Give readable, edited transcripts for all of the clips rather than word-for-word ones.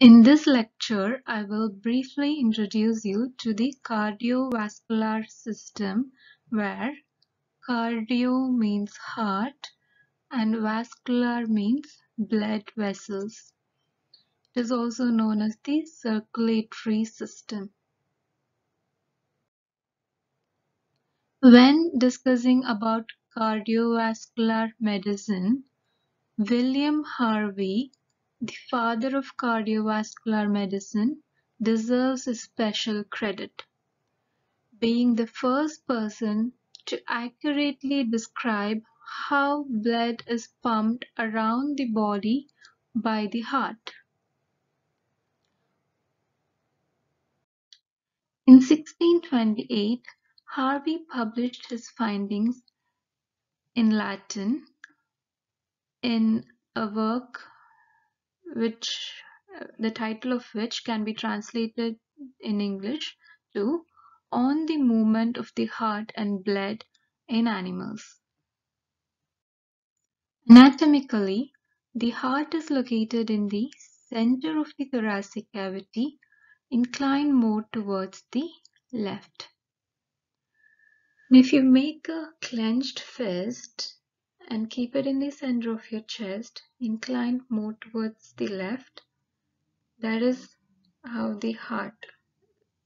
In this lecture, I will briefly introduce you to the cardiovascular system, where cardio means heart and vascular means blood vessels. It is also known as the circulatory system. When discussing about cardiovascular medicine, William Harvey, the father of cardiovascular medicine, deserves a special credit, being the first person to accurately describe how blood is pumped around the body by the heart. In 1628, Harvey published his findings in Latin in a work which the title of which can be translated in English to On the Movement of the Heart and Blood in Animals. Anatomically, the heart is located in the center of the thoracic cavity, inclined more towards the left. And if you make a clenched fist and keep it in the center of your chest, inclined more towards the left, that is how the heart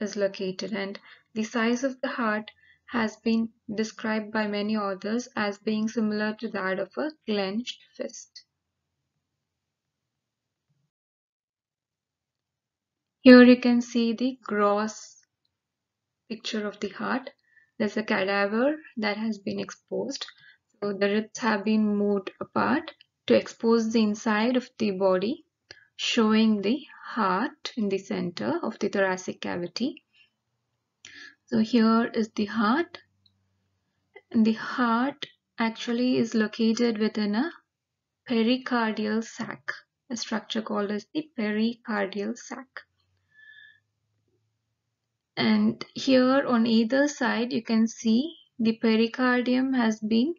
is located. And the size of the heart has been described by many authors as being similar to that of a clenched fist. Here you can see the gross picture of the heart. There's a cadaver that has been exposed. So the ribs have been moved apart to expose the inside of the body, showing the heart in the center of the thoracic cavity. So here is the heart, and the heart actually is located within a pericardial sac, a structure called as the pericardial sac. And here on either side you can see the pericardium has been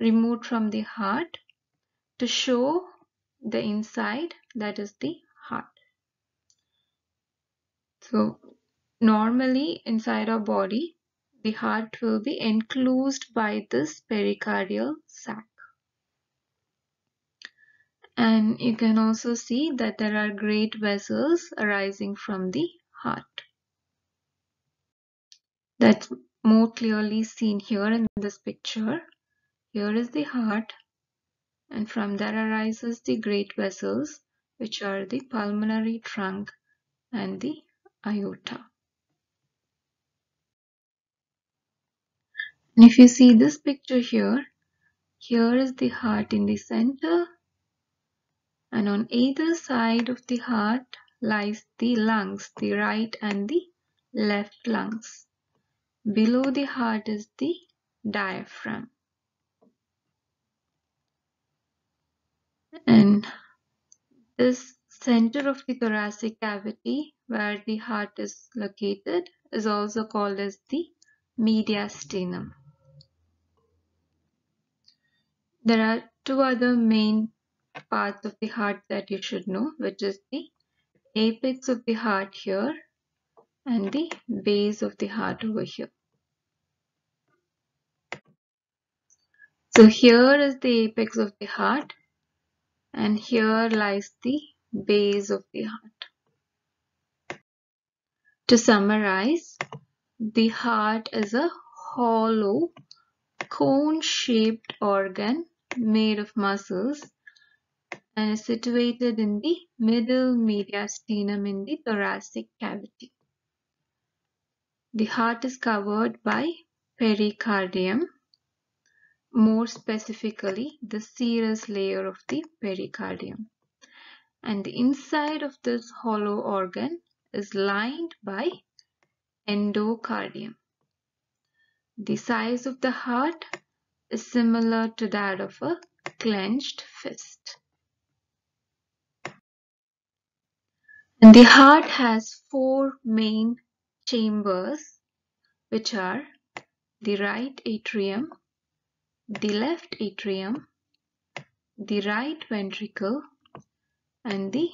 removed from the heart to show the inside, that is the heart. So normally inside our body, the heart will be enclosed by this pericardial sac. And you can also see that there are great vessels arising from the heart. That's more clearly seen here in this picture. Here is the heart, and from there arises the great vessels, which are the pulmonary trunk and the aorta. And if you see this picture here, here is the heart in the center, and on either side of the heart lies the lungs, the right and the left lungs. Below the heart is the diaphragm. And this center of the thoracic cavity where the heart is located is also called as the mediastinum. There are two other main parts of the heart that you should know, which is the apex of the heart here and the base of the heart over here. So here is the apex of the heart, and here lies the base of the heart. To summarize, the heart is a hollow, cone-shaped organ made of muscles and is situated in the middle mediastinum in the thoracic cavity. The heart is covered by pericardium, more specifically the serous layer of the pericardium, and the inside of this hollow organ is lined by endocardium. The size of the heart is similar to that of a clenched fist. And the heart has four main chambers, which are the right atrium, the left atrium, the right ventricle, and the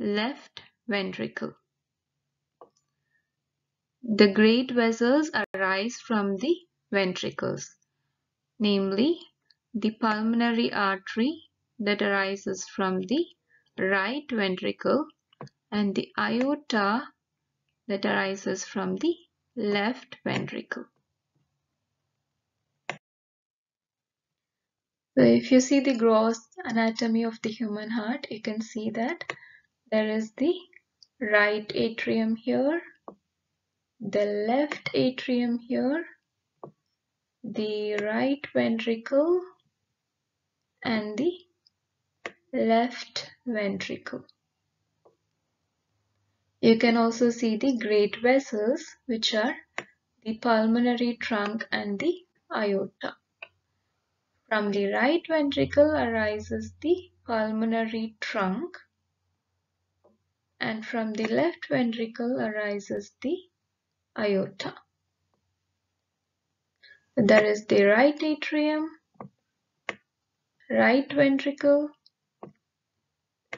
left ventricle. The great vessels arise from the ventricles, namely the pulmonary artery that arises from the right ventricle and the aorta that arises from the left ventricle. So if you see the gross anatomy of the human heart, you can see that there is the right atrium here, the left atrium here, the right ventricle and the left ventricle. You can also see the great vessels, which are the pulmonary trunk and the aorta. From the right ventricle arises the pulmonary trunk, and from the left ventricle arises the aorta. There is the right atrium, right ventricle,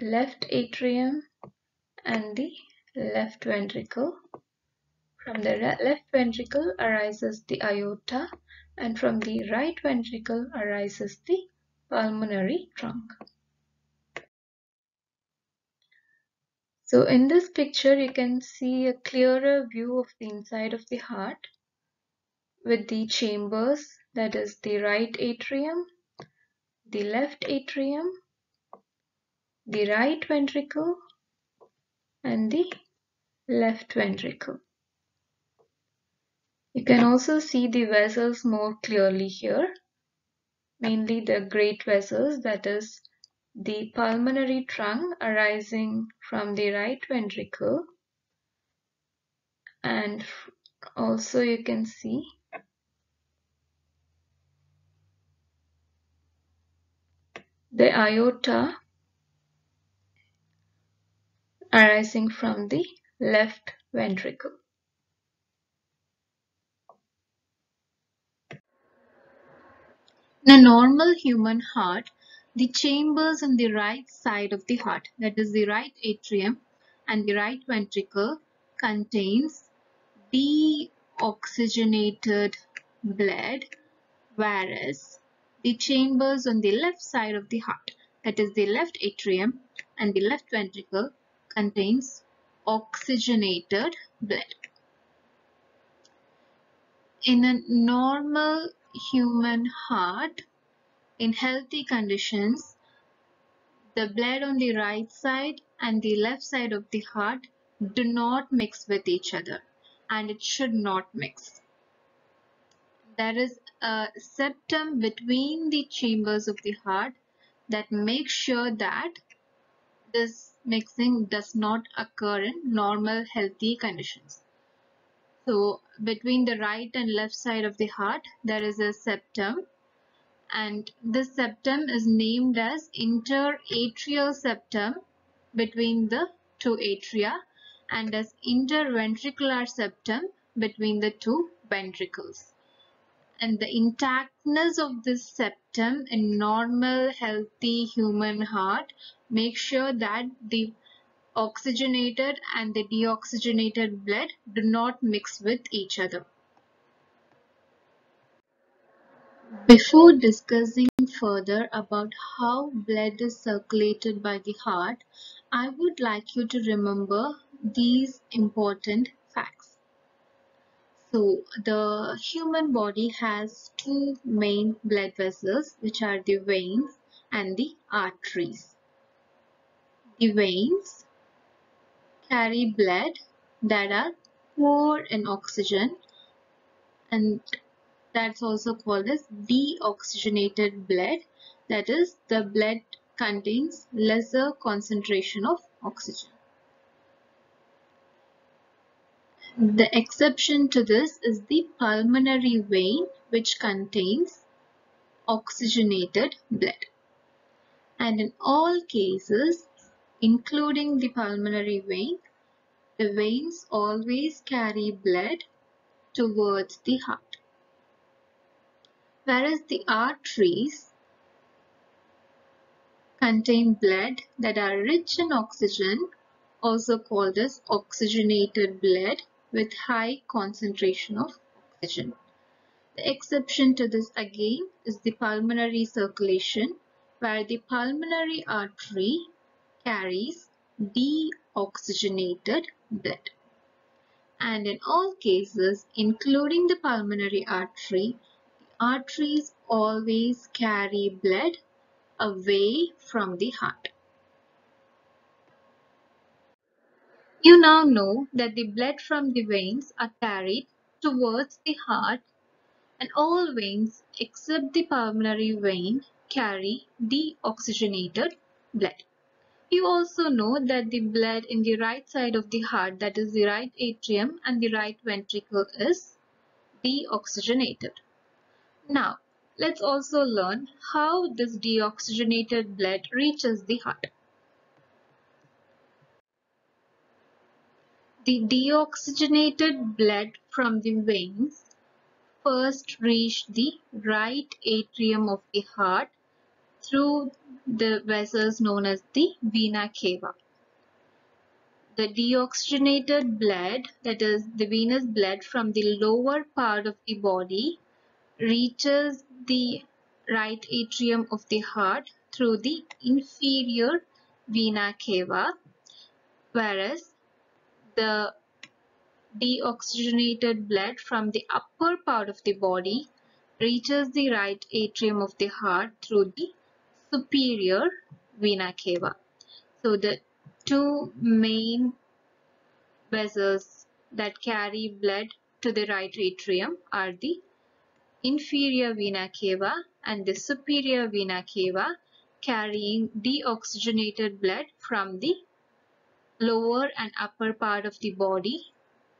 left atrium and the left ventricle. From the left ventricle arises the aorta, and from the right ventricle arises the pulmonary trunk. So in this picture you can see a clearer view of the inside of the heart with the chambers, that is the right atrium, the left atrium, the right ventricle and the left ventricle. You can also see the vessels more clearly here, mainly the great vessels, that is the pulmonary trunk arising from the right ventricle, and also you can see the aorta arising from the left ventricle. In a normal human heart, the chambers on the right side of the heart, that is the right atrium and the right ventricle, contains deoxygenated blood, whereas the chambers on the left side of the heart, that is the left atrium and the left ventricle, contains oxygenated blood. In a normal human heart, in healthy conditions, the blood on the right side and the left side of the heart do not mix with each other, and it should not mix. There is a septum between the chambers of the heart that makes sure that this mixing does not occur in normal healthy conditions. So between the right and left side of the heart, there is a septum. And this septum is named as interatrial septum between the two atria, and as interventricular septum between the two ventricles. And the intactness of this septum in normal healthy human heart makes sure that the oxygenated and the deoxygenated blood do not mix with each other. Before discussing further about how blood is circulated by the heart, I would like you to remember these important facts. So, the human body has two main blood vessels, which are the veins and the arteries. The veins carry blood that are poor in oxygen, and that's also called as deoxygenated blood, that is, the blood contains lesser concentration of oxygen. The exception to this is the pulmonary vein, which contains oxygenated blood. And in all cases, including the pulmonary vein, the veins always carry blood towards the heart. Whereas the arteries contain blood that are rich in oxygen also called as oxygenated blood with high concentration of oxygen. The exception to this again is the pulmonary circulation, where the pulmonary artery carries deoxygenated blood. And in all cases, including the pulmonary artery, the arteries always carry blood away from the heart. You now know that the blood from the veins are carried towards the heart, and all veins except the pulmonary vein carry deoxygenated blood. You also know that the blood in the right side of the heart, that is the right atrium and the right ventricle, is deoxygenated. Now, let's also learn how this deoxygenated blood reaches the heart. The deoxygenated blood from the veins first reach the right atrium of the heart through the vessels known as the vena cava. The deoxygenated blood, that is the venous blood from the lower part of the body, reaches the right atrium of the heart through the inferior vena cava, whereas the deoxygenated blood from the upper part of the body reaches the right atrium of the heart through the superior vena cava. So the two main vessels that carry blood to the right atrium are the inferior vena cava and the superior vena cava, carrying deoxygenated blood from the lower and upper part of the body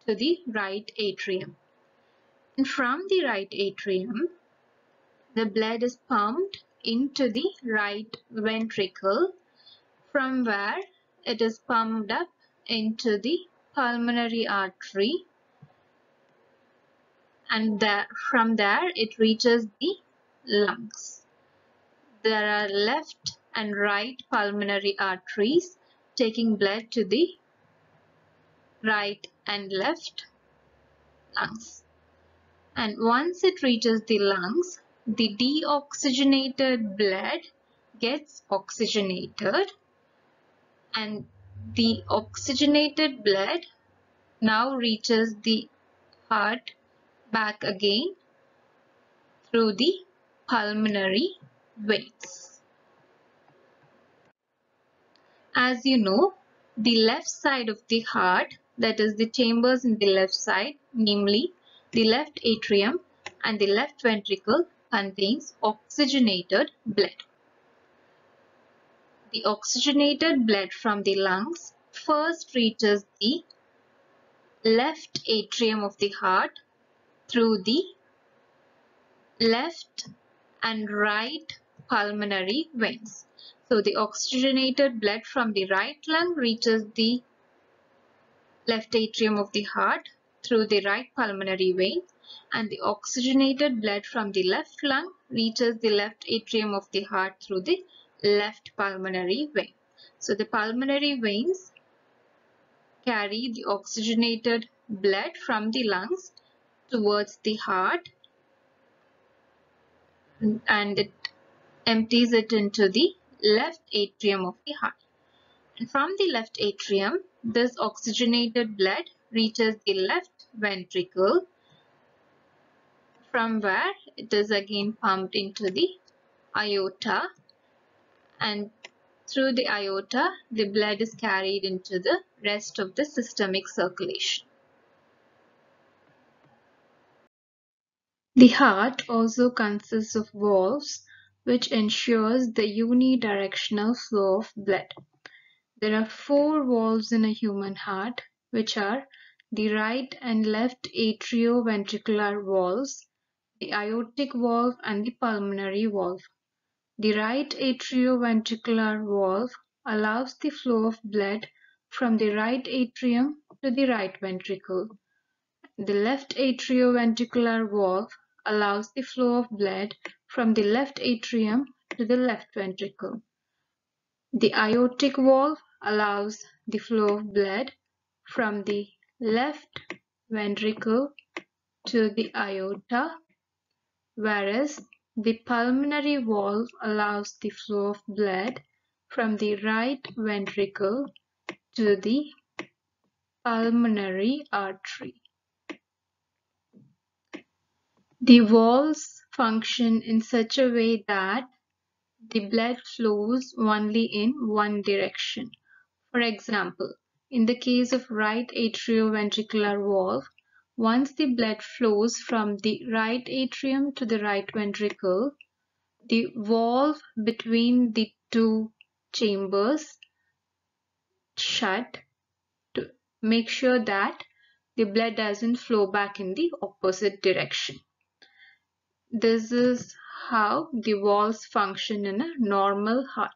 to the right atrium. And from the right atrium, the blood is pumped into the right ventricle, from where it is pumped up into the pulmonary artery, and from there it reaches the lungs. There are left and right pulmonary arteries taking blood to the right and left lungs. And once it reaches the lungs, the deoxygenated blood gets oxygenated, and the oxygenated blood now reaches the heart back again through the pulmonary veins. As you know, the left side of the heart, that is the chambers in the left side, namely the left atrium and the left ventricle, contains oxygenated blood. The oxygenated blood from the lungs first reaches the left atrium of the heart through the left and right pulmonary veins. So the oxygenated blood from the right lung reaches the left atrium of the heart through the right pulmonary vein, and the oxygenated blood from the left lung reaches the left atrium of the heart through the left pulmonary vein. So the pulmonary veins carry the oxygenated blood from the lungs towards the heart, and it empties it into the left atrium of the heart. And from the left atrium, this oxygenated blood reaches the left ventricle, from where it is again pumped into the aorta, and through the aorta the blood is carried into the rest of the systemic circulation. The heart also consists of valves, which ensures the unidirectional flow of blood. There are four valves in a human heart, which are the right and left atrioventricular valves, the aortic valve, and the pulmonary valve. The right atrioventricular valve allows the flow of blood from the right atrium to the right ventricle. The left atrioventricular valve allows the flow of blood from the left atrium to the left ventricle. The aortic valve allows the flow of blood from the left ventricle to the aorta, whereas the pulmonary valve allows the flow of blood from the right ventricle to the pulmonary artery. The valves function in such a way that the blood flows only in one direction. For example, in the case of right atrioventricular valve, once the blood flows from the right atrium to the right ventricle, the valve between the two chambers shut to make sure that the blood doesn't flow back in the opposite direction. This is how the valves function in a normal heart.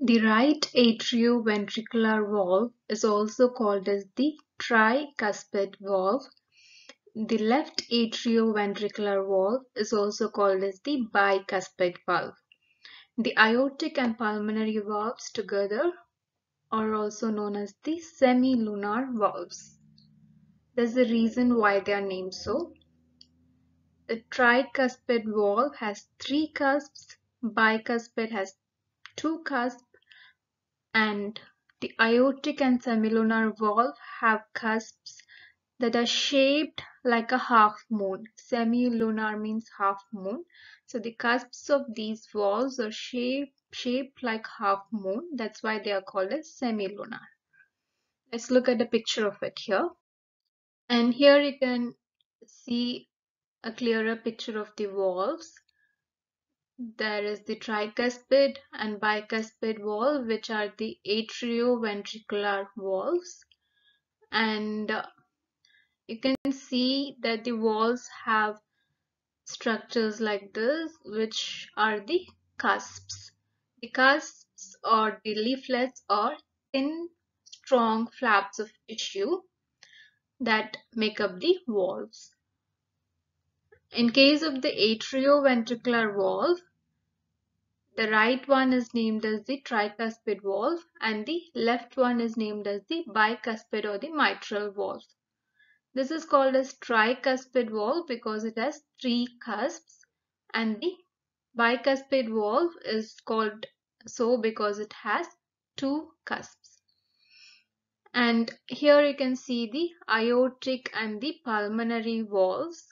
The right atrioventricular valve is also called as the tricuspid valve. The left atrioventricular valve is also called as the bicuspid valve. The aortic and pulmonary valves together are also known as the semilunar valves. There's a reason why they are named so. The tricuspid valve has three cusps, bicuspid has two cusps, and the aortic and semilunar valve have cusps that are shaped like a half moon. Semilunar means half moon. So the cusps of these valves are shaped like half moon. That's why they are called as semilunar. Let's look at a picture of it here. And here you can see a clearer picture of the valves. There is the tricuspid and bicuspid valve, which are the atrioventricular valves, and you can see that the valves have structures like this, which are the cusps. The cusps or the leaflets are thin, strong flaps of tissue that make up the valves. In case of the atrioventricular valve, the right one is named as the tricuspid valve and the left one is named as the bicuspid or the mitral valve. This is called as tricuspid valve because it has three cusps, and the bicuspid valve is called so because it has two cusps. And here you can see the aortic and the pulmonary valves.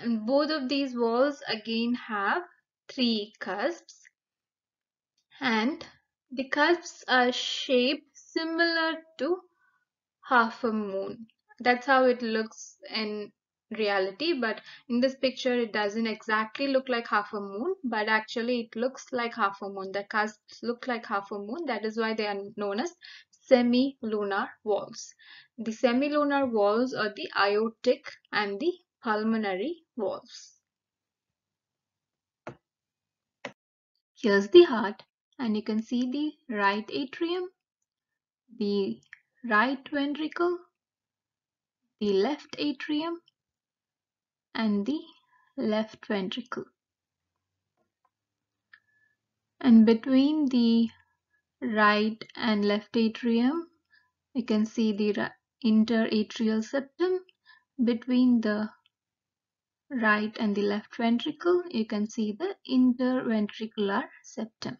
And both of these valves again have three cusps, and the cusps are shaped similar to half a moon. That's how it looks in reality, but in this picture it doesn't exactly look like half a moon, but actually it looks like half a moon. The cusps look like half a moon. That is why they are known as semilunar valves. The semilunar valves are the aortic and the pulmonary valves. Here's the heart, and you can see the right atrium, the right ventricle, the left atrium, and the left ventricle. And between the right and left atrium, you can see the interatrial septum. Between the right and the left ventricle, you can see the interventricular septum,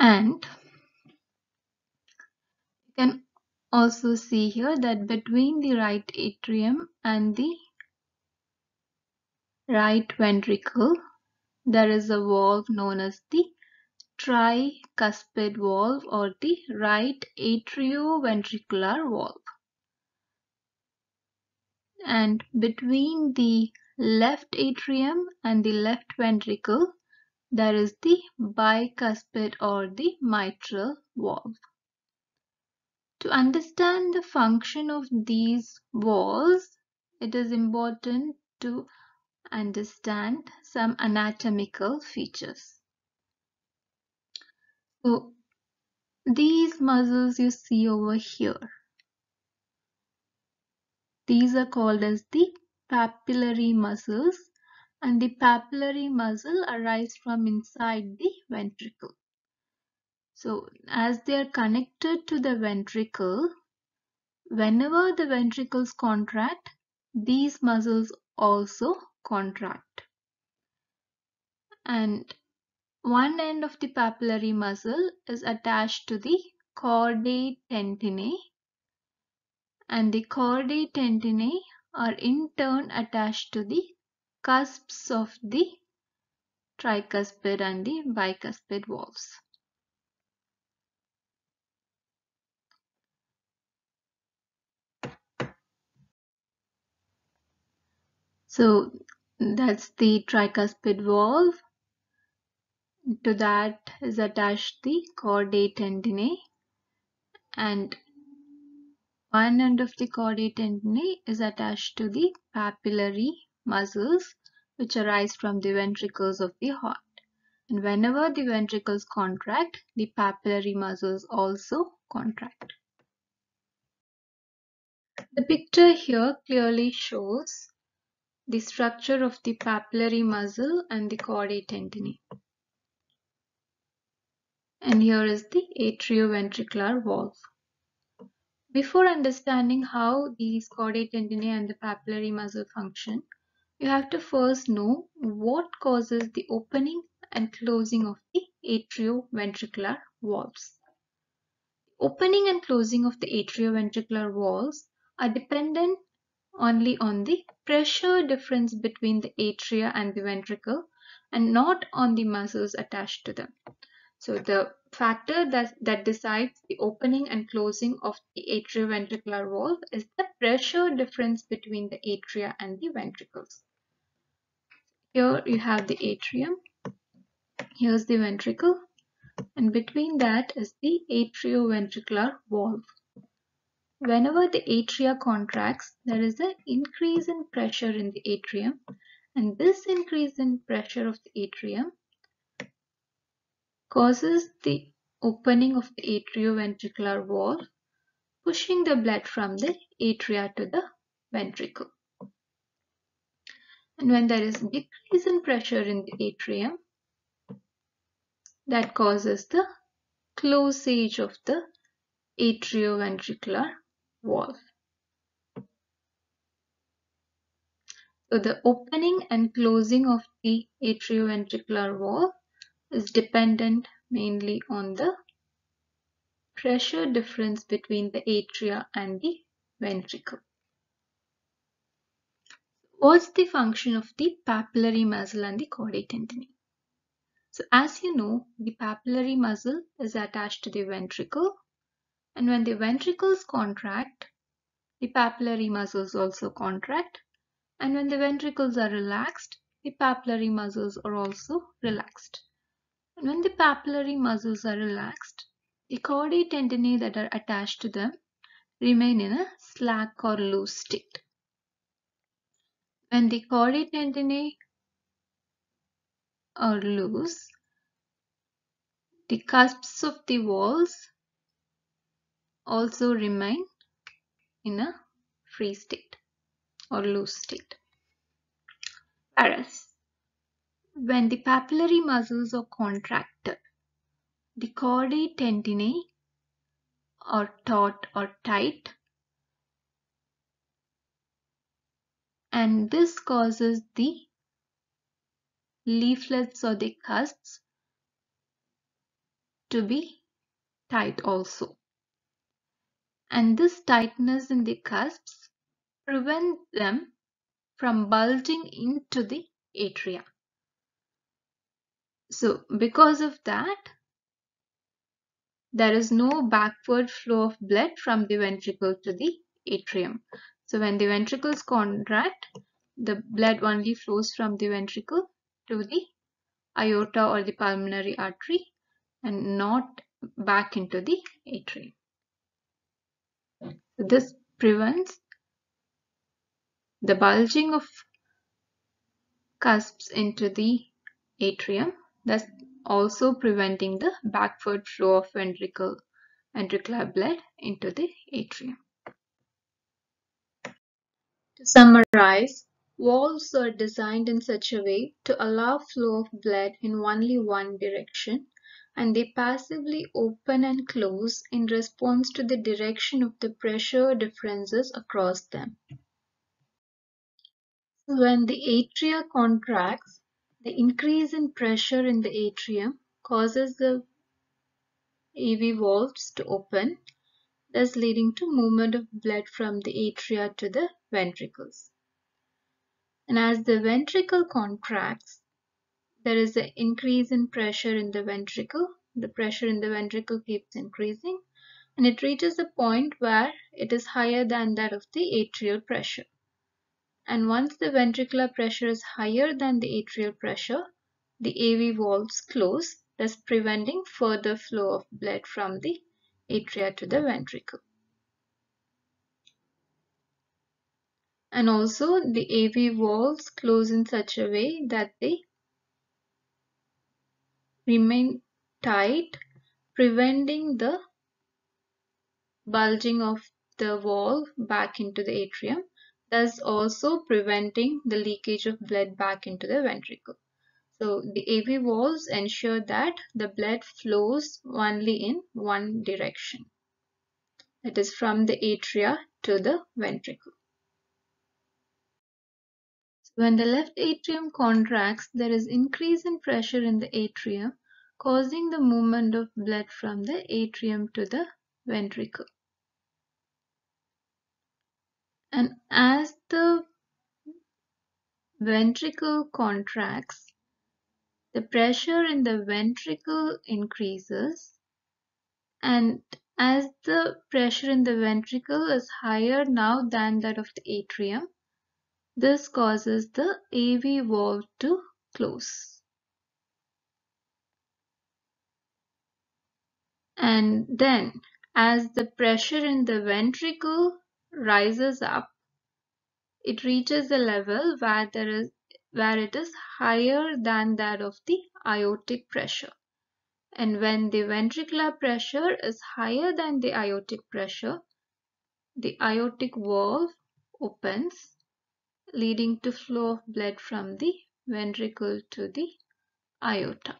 and you can also see here that between the right atrium and the right ventricle there is a valve known as the tricuspid valve or the right atrioventricular valve. And between the left atrium and the left ventricle, there is the bicuspid or the mitral valve. To understand the function of these valves, it is important to understand some anatomical features. So, these muscles you see over here, these are called as the papillary muscles, and the papillary muscle arise from inside the ventricle. So, as they are connected to the ventricle, whenever the ventricles contract, these muscles also contract. And one end of the papillary muscle is attached to the chordae tendineae, and the chordae tendineae are in turn attached to the cusps of the tricuspid and the bicuspid valves. So that's the tricuspid valve. To that is attached the chordae tendineae, and one end of the chordae tendineae is attached to the papillary muscles which arise from the ventricles of the heart. And whenever the ventricles contract, the papillary muscles also contract. The picture here clearly shows the structure of the papillary muscle and the chordae tendineae. And here is the atrioventricular valve. Before understanding how these chordae tendineae and the papillary muscle function, you have to first know what causes the opening and closing of the atrioventricular valves. Opening and closing of the atrioventricular valves are dependent only on the pressure difference between the atria and the ventricle, and not on the muscles attached to them. So the factor that decides the opening and closing of the atrioventricular valve is the pressure difference between the atria and the ventricles. Here you have the atrium, here's the ventricle, and between that is the atrioventricular valve. Whenever the atria contracts, there is an increase in pressure in the atrium, and this increase in pressure of the atrium causes the opening of the atrioventricular valve, pushing the blood from the atria to the ventricle. And when there is decrease in pressure in the atrium, that causes the closage of the atrioventricular valve. So the opening and closing of the atrioventricular valve is dependent mainly on the pressure difference between the atria and the ventricle. What's the function of the papillary muscle and the chordae tendineae? So as you know, the papillary muscle is attached to the ventricle, and when the ventricles contract, the papillary muscles also contract, and when the ventricles are relaxed, the papillary muscles are also relaxed. And when the papillary muscles are relaxed, the chordae tendineae that are attached to them remain in a slack or loose state. When the chordae tendineae are loose, the cusps of the valves also remain in a free state or loose state. Whereas, when the papillary muscles are contracted, the chordae tendineae are taut or tight, and this causes the leaflets or the cusps to be tight also. And this tightness in the cusps prevents them from bulging into the atria. So because of that, there is no backward flow of blood from the ventricle to the atrium. So when the ventricles contract, the blood only flows from the ventricle to the aorta or the pulmonary artery and not back into the atrium. So this prevents the bulging of cusps into the atrium, thus also preventing the backward flow of ventricular blood into the atrium. To summarize, Valves are designed in such a way to allow flow of blood in only one direction, and they passively open and close in response to the direction of the pressure differences across them. When the atria contracts, the increase in pressure in the atrium causes the AV valves to open, thus leading to movement of blood from the atria to the ventricles. And as the ventricle contracts, there is an increase in pressure in the ventricle. The pressure in the ventricle keeps increasing, and it reaches a point where it is higher than that of the atrial pressure. And once the ventricular pressure is higher than the atrial pressure, the AV valves close, thus preventing further flow of blood from the atria to the ventricle. And also the AV valves close in such a way that they remain tight, preventing the bulging of the valve back into the atrium, thus also preventing the leakage of blood back into the ventricle. So the AV valves ensure that the blood flows only in one direction, that is from the atria to the ventricle. When the left atrium contracts, there is increase in pressure in the atria, causing the movement of blood from the atrium to the ventricle. And as the ventricle contracts, the pressure in the ventricle increases, and as the pressure in the ventricle is higher now than that of the atrium, this causes the AV valve to close. And then, as the pressure in the ventricle rises up, it reaches a level where it is higher than that of the aortic pressure. And when the ventricular pressure is higher than the aortic pressure, the aortic valve opens, leading to flow of blood from the ventricle to the aorta.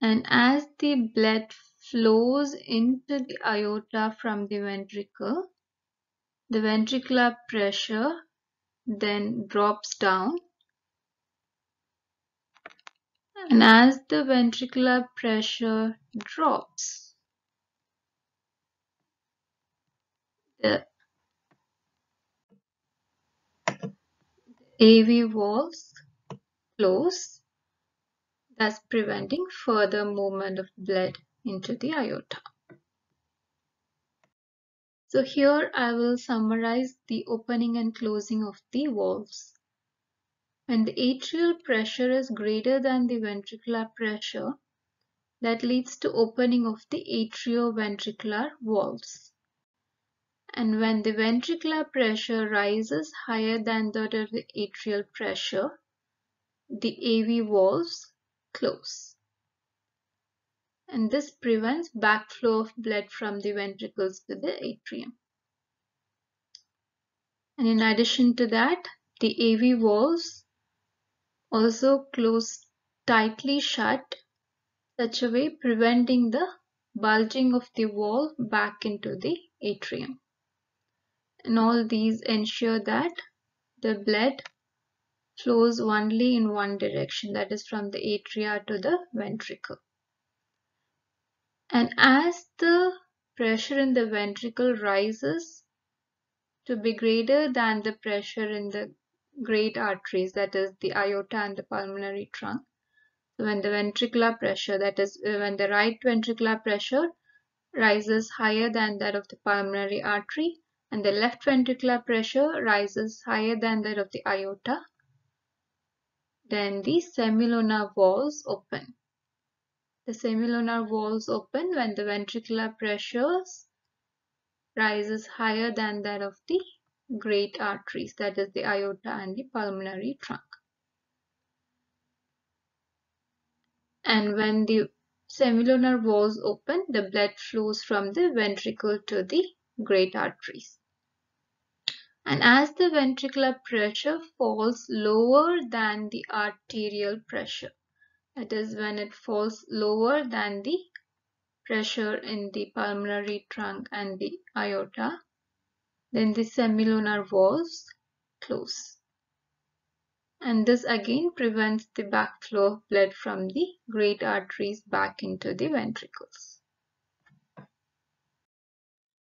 And as the blood flows into the aorta from the ventricle, the ventricular pressure then drops down. And as the ventricular pressure drops, the AV valves close, thus preventing further movement of blood into the aorta. So here I will summarize the opening and closing of the valves. When the atrial pressure is greater than the ventricular pressure, that leads to opening of the atrioventricular valves. And when the ventricular pressure rises higher than that of the atrial pressure, the AV valves close. And this prevents backflow of blood from the ventricles to the atrium. And in addition to that, the AV valves also close tightly shut, such a way preventing the bulging of the valve back into the atrium. And all these ensure that the blood flows only in one direction, that is from the atria to the ventricle. And as the pressure in the ventricle rises to be greater than the pressure in the great arteries, that is the aorta and the pulmonary trunk, when the ventricular pressure, that is when the right ventricular pressure rises higher than that of the pulmonary artery, and the left ventricular pressure rises higher than that of the aorta, then the semilunar valves open. The semilunar valves open when the ventricular pressure rises higher than that of the great arteries, that is the aorta and the pulmonary trunk. And when the semilunar valves open, the blood flows from the ventricle to the great arteries. And as the ventricular pressure falls lower than the arterial pressure, that is when it falls lower than the pressure in the pulmonary trunk and the aorta, then the semilunar valves close. And this again prevents the backflow of blood from the great arteries back into the ventricles.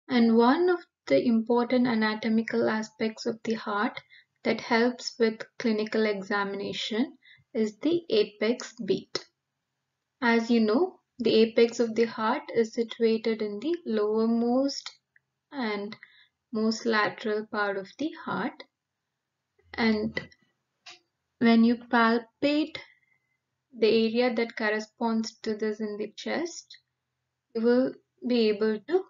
And one of the important anatomical aspects of the heart that helps with clinical examination is the apex beat. As you know, the apex of the heart is situated in the lowermost and most lateral part of the heart, and when you palpate the area that corresponds to this in the chest, you will be able to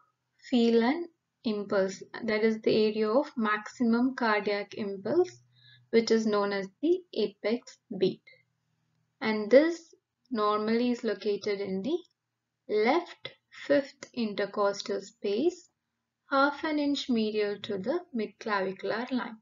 feel an impulse, that is the area of maximum cardiac impulse, which is known as the apex beat, and this normally is located in the left fifth intercostal space, half an inch medial to the midclavicular line.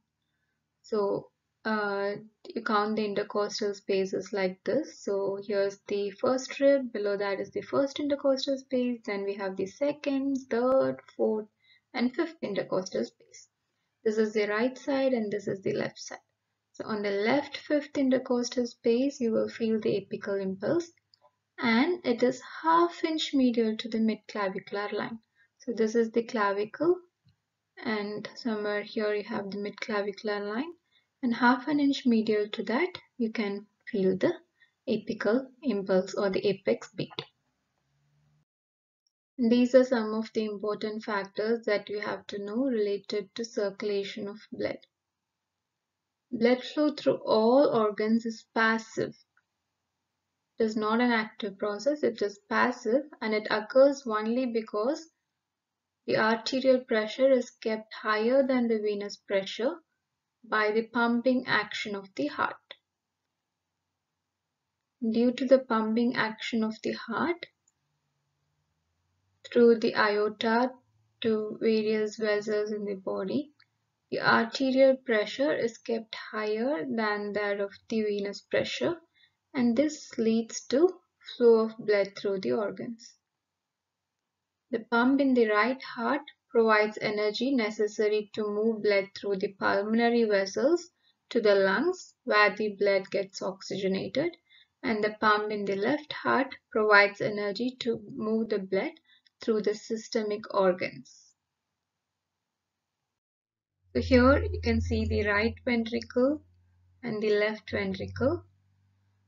So you count the intercostal spaces like this. So here's the first rib, below that is the first intercostal space, then we have the second, third, fourth and fifth intercostal space. This is the right side and this is the left side. So on the left fifth intercostal space, you will feel the apical impulse, and it is half inch medial to the midclavicular line. So this is the clavicle, and somewhere here you have the midclavicular line, and half an inch medial to that you can feel the apical impulse or the apex beat. These are some of the important factors that you have to know related to circulation of blood. Blood flow through all organs is passive. It is not an active process, it is passive, and it occurs only because the arterial pressure is kept higher than the venous pressure by the pumping action of the heart. Due to the pumping action of the heart, through the aorta to various vessels in the body, the arterial pressure is kept higher than that of the venous pressure, and this leads to flow of blood through the organs. The pump in the right heart provides energy necessary to move blood through the pulmonary vessels to the lungs, where the blood gets oxygenated, and the pump in the left heart provides energy to move the blood through the systemic organs. So here you can see the right ventricle and the left ventricle.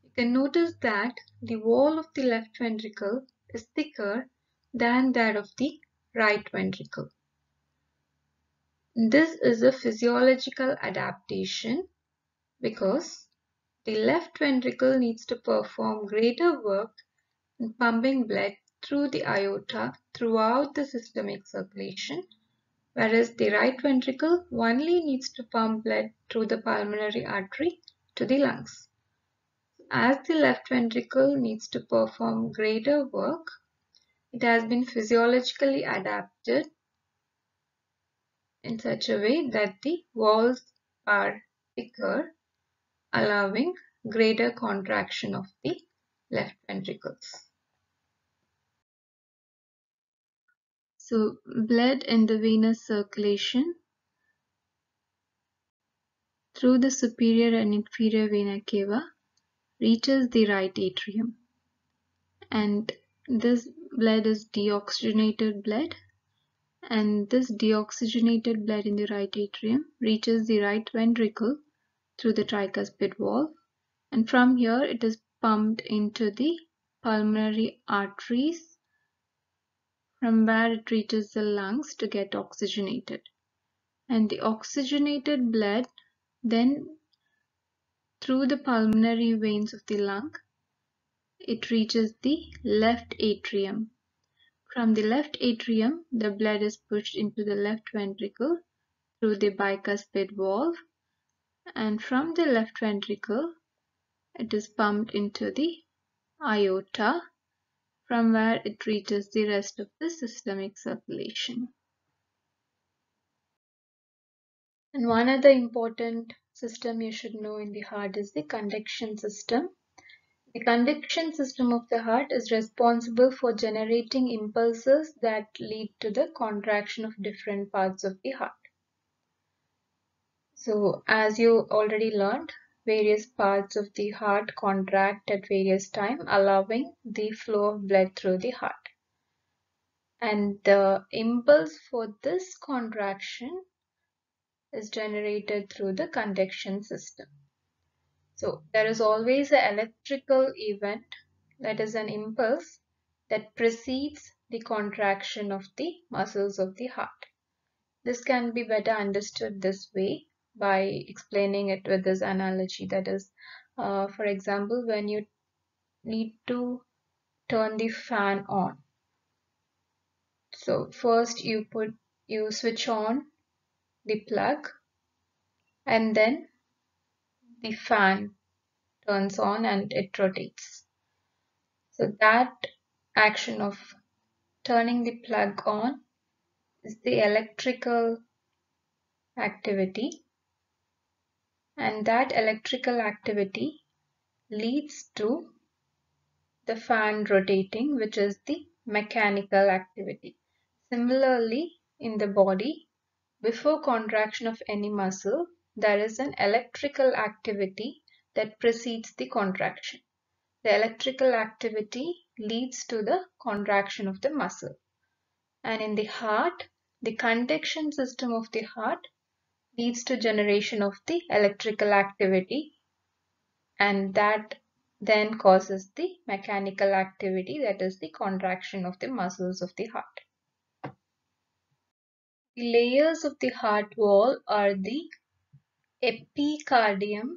You can notice that the wall of the left ventricle is thicker than that of the right ventricle. This is a physiological adaptation because the left ventricle needs to perform greater work in pumping blood through the aorta throughout the systemic circulation, whereas the right ventricle only needs to pump blood through the pulmonary artery to the lungs. As the left ventricle needs to perform greater work, it has been physiologically adapted in such a way that the walls are thicker, allowing greater contraction of the left ventricles. So, blood in the venous circulation through the superior and inferior vena cava reaches the right atrium, and this blood is deoxygenated blood, and this deoxygenated blood in the right atrium reaches the right ventricle through the tricuspid valve, and from here it is pumped into the pulmonary arteries, from where it reaches the lungs to get oxygenated. And the oxygenated blood then, through the pulmonary veins of the lung, it reaches the left atrium. From the left atrium, the blood is pushed into the left ventricle through the bicuspid valve, and from the left ventricle, it is pumped into the aorta, from where it reaches the rest of the systemic circulation. And one other important system you should know in the heart is the conduction system. The conduction system of the heart is responsible for generating impulses that lead to the contraction of different parts of the heart. So, as you already learned, various parts of the heart contract at various times, allowing the flow of blood through the heart. And the impulse for this contraction is generated through the conduction system. So there is always an electrical event, that is an impulse, that precedes the contraction of the muscles of the heart. This can be better understood this way by explaining it with this analogy, that is, for example, when you need to turn the fan on. So first you switch on the plug, and then the fan turns on and it rotates. So that action of turning the plug on is the electrical activity, and that electrical activity leads to the fan rotating, which is the mechanical activity. Similarly, in the body, before contraction of any muscle, there is an electrical activity that precedes the contraction. The electrical activity leads to the contraction of the muscle. And in the heart, the conduction system of the heart leads to generation of the electrical activity, and that then causes the mechanical activity, that is the contraction of the muscles of the heart. The layers of the heart wall are the epicardium,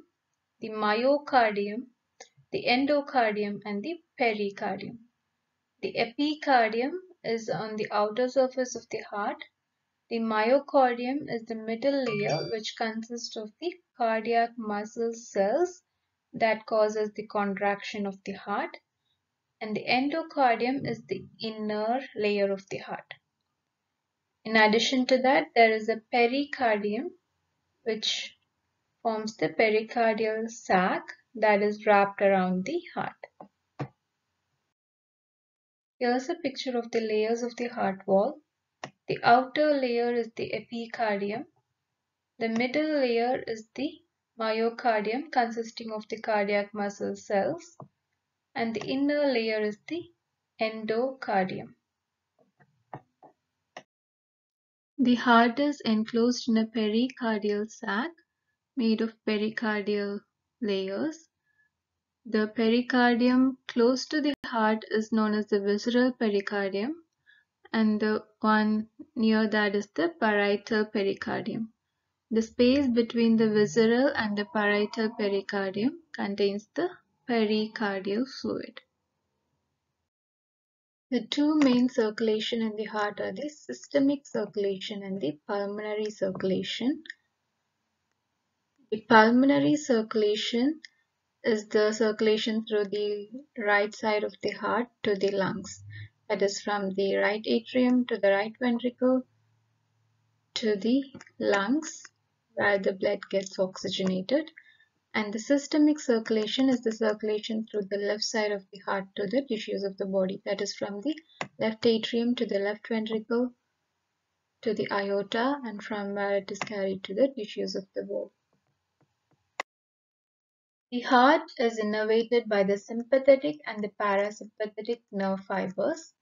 the myocardium, the endocardium, and the pericardium. The epicardium is on the outer surface of the heart. The myocardium is the middle layer, which consists of the cardiac muscle cells that causes the contraction of the heart. And the endocardium is the inner layer of the heart. In addition to that, there is a pericardium, which forms the pericardial sac that is wrapped around the heart. Here's a picture of the layers of the heart wall. The outer layer is the epicardium. The middle layer is the myocardium, consisting of the cardiac muscle cells. And the inner layer is the endocardium. The heart is enclosed in a pericardial sac made of pericardial layers. The pericardium close to the heart is known as the visceral pericardium, and the one near that is the parietal pericardium. The space between the visceral and the parietal pericardium contains the pericardial fluid. The two main circulation in the heart are the systemic circulation and the pulmonary circulation. The pulmonary circulation is the circulation through the right side of the heart to the lungs. That is from the right atrium to the right ventricle to the lungs, where the blood gets oxygenated. And the systemic circulation is the circulation through the left side of the heart to the tissues of the body. That is from the left atrium to the left ventricle to the aorta, and from where it is carried to the tissues of the body. The heart is innervated by the sympathetic and the parasympathetic nerve fibers,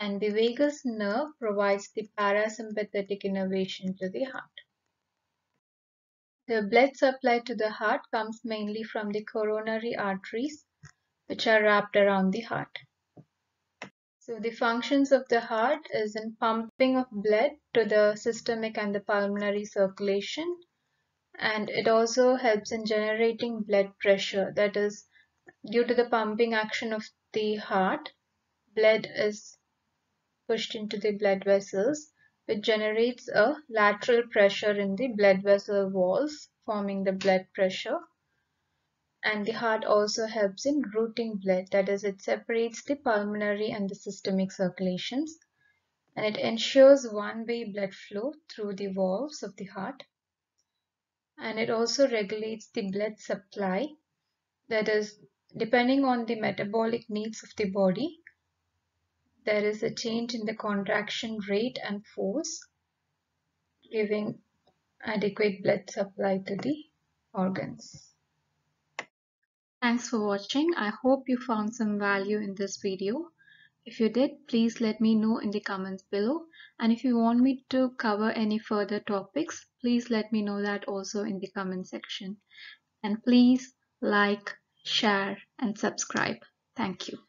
and the vagus nerve provides the parasympathetic innervation to the heart. The blood supply to the heart comes mainly from the coronary arteries, which are wrapped around the heart. So the functions of the heart is in pumping of blood to the systemic and the pulmonary circulation. And it also helps in generating blood pressure. That is, due to the pumping action of the heart, blood is pushed into the blood vessels, which generates a lateral pressure in the blood vessel walls, forming the blood pressure. And the heart also helps in routing blood. That is, it separates the pulmonary and the systemic circulations. And it ensures one-way blood flow through the valves of the heart, and it also regulates the blood supply, that is, depending on the metabolic needs of the body, there is a change in the contraction rate and force, giving adequate blood supply to the organs. Thanks for watching. I hope you found some value in this video. If you did, please let me know in the comments below. And if you want me to cover any further topics, please let me know that also in the comment section. And please like, share, and subscribe. Thank you.